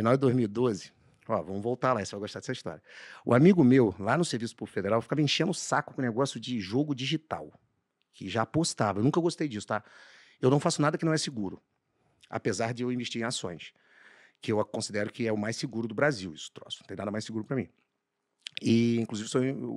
final de 2012, ó, vamos voltar lá, você vai gostar dessa história. O amigo meu, lá no Serviço Público Federal, ficava enchendo o saco com o negócio de jogo digital, que já apostava. Eu nunca gostei disso, tá? Eu não faço nada que não é seguro, apesar de eu investir em ações, que eu considero que é o mais seguro do Brasil, isso troço. Não tem nada mais seguro para mim. E, inclusive,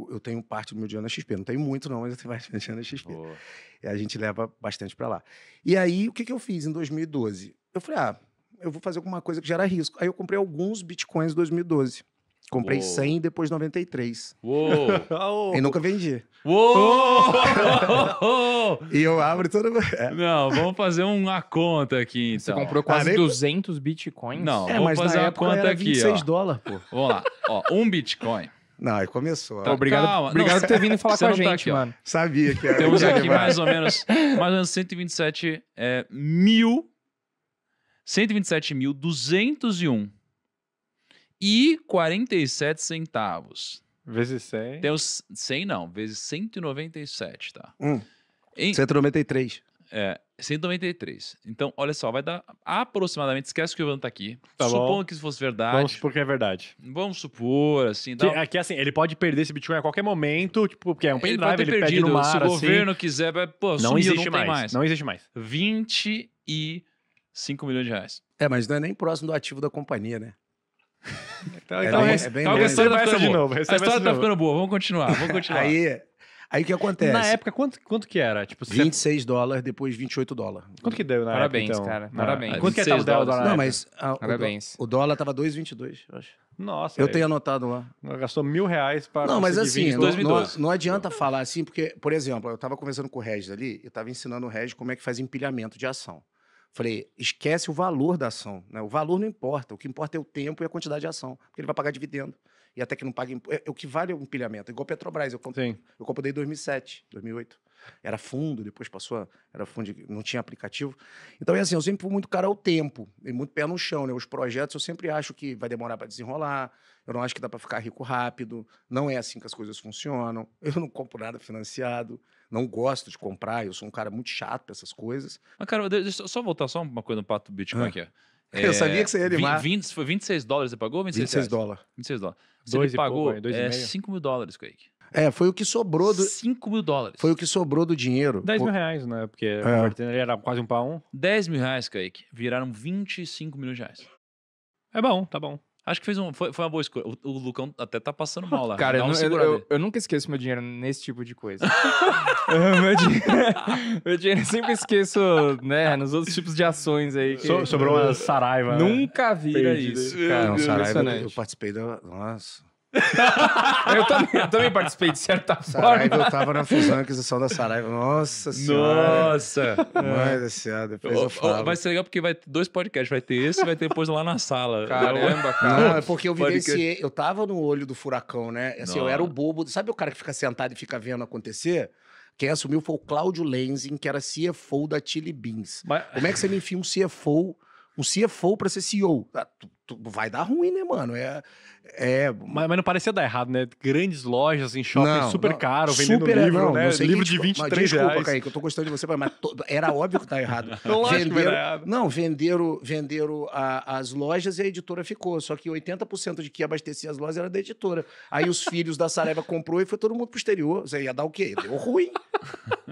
eu tenho parte do meu dinheiro na XP. Não tenho muito, não, mas eu tenho bastante dinheiro na XP. Boa. E a gente leva bastante para lá. E aí, o que eu fiz em 2012? Eu falei, ah, eu vou fazer alguma coisa que gera risco. Aí eu comprei alguns bitcoins em 2012. Comprei 100 e depois 93. Uou. E nunca vendi. Uou. E eu abro toda... Não, vamos fazer uma conta aqui, então. Você comprou quase 200 bitcoins? Não, é, vamos fazer a conta aqui, 26 ó. $26, pô. Vamos lá. Ó, um bitcoin. Não, aí começou. Tá, obrigado, calma. Obrigado por ter vindo falar com a gente, tá aqui, mano. Sabia que era. Temos aqui mais ou menos 127.201. E 47 centavos. Vezes 100. Temos 100 não, vezes 197, tá? 193. É, 193. Então, olha só, vai dar aproximadamente... Esquece que o Ivan tá aqui. Tá Supondo que isso fosse verdade. Vamos supor que é verdade. Vamos supor, assim... Dá... Aqui, assim, ele pode perder esse Bitcoin a qualquer momento, tipo, porque é um pendrive, ele perde no mar, se o governo assim, quiser, pô, sumiu, não tem mais. Não existe mais. 25 milhões de reais. É, mas não é nem próximo do ativo da companhia, né? Então, a história tá ficando boa, vamos continuar. aí o que acontece? Na época, quanto que era? Tipo, $26, depois $28. Quanto que deu na época, então? Cara, parabéns. Quanto que tava o dólar? Não, mas o dólar tava 2,22, eu acho. Nossa. Eu tenho anotado lá. Gastou R$1.000 para... Não, mas assim, não adianta falar assim, porque, por exemplo, eu tava conversando com o Regis ali, eu tava ensinando o Regis como é que faz empilhamento de ação. Falei, esquece o valor da ação, né? O valor não importa, o que importa é o tempo e a quantidade de ação, porque ele vai pagar dividendo. E até que não pague... O que vale é o empilhamento, igual Petrobras, eu comprei em 2007, 2008. Era fundo, depois passou, era fundo, não tinha aplicativo. Então, é assim, eu sempre fui muito cara ao tempo, e muito pé no chão, né? Os projetos eu sempre acho que vai demorar para desenrolar, eu não acho que dá para ficar rico rápido, não é assim que as coisas funcionam, eu não compro nada financiado. Não gosto de comprar, eu sou um cara muito chato pra essas coisas. Mas, cara, deixa eu só voltar só uma coisa no pato do Bitcoin aqui. Eu sabia que você ia animar. Foi $26 você pagou? 26 dólares. Você pagou $5.000, Kaique. É, foi o que sobrou do... $5.000. Foi o que sobrou do dinheiro. 10 mil reais, né? Porque era quase um para um. 10 mil reais, Kaique. Viraram 25 milhões de reais. É bom, tá bom. Acho que foi uma boa escolha. O Lucão até tá passando mal lá. Cara, eu nunca esqueço meu dinheiro nesse tipo de coisa. meu dinheiro eu sempre esqueço, né? Nos outros tipos de ações aí. Sobrou uma Saraiva. Nunca vira isso, cara. Não, Saraiva, eu participei da... Nossa... eu também participei de certa forma. Saraiva, eu tava na fusão e aquisição da Saraiva. Nossa senhora. Nossa. Mas assim, depois eu falo. Vai ser legal porque vai ter dois podcasts. Vai ter esse e vai ter depois lá na sala. Caramba, cara. Não, é porque eu vivenciei. Eu tava no olho do furacão, né? Assim, eu era o bobo. Sabe o cara que fica sentado e fica vendo acontecer? Quem assumiu foi o Claudio Lenz, que era CFO da Chili Beans. Mas... Como é que você me enfia um CFO pra ser CEO? Vai dar ruim, né, mano? Mas não parecia dar errado, né? Grandes lojas em shopping, super caro, vendendo livro, né? Livro de R$23. Desculpa, Kaique, eu tô gostando de você, mas era óbvio que tá errado. Venderam as lojas e a editora ficou, só que 80% de que abastecia as lojas era da editora. Aí os filhos da Saraiva comprou e foi todo mundo pro exterior. Você ia dar o quê? Deu ruim.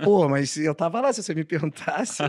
Pô, mas eu tava lá, se você me perguntasse.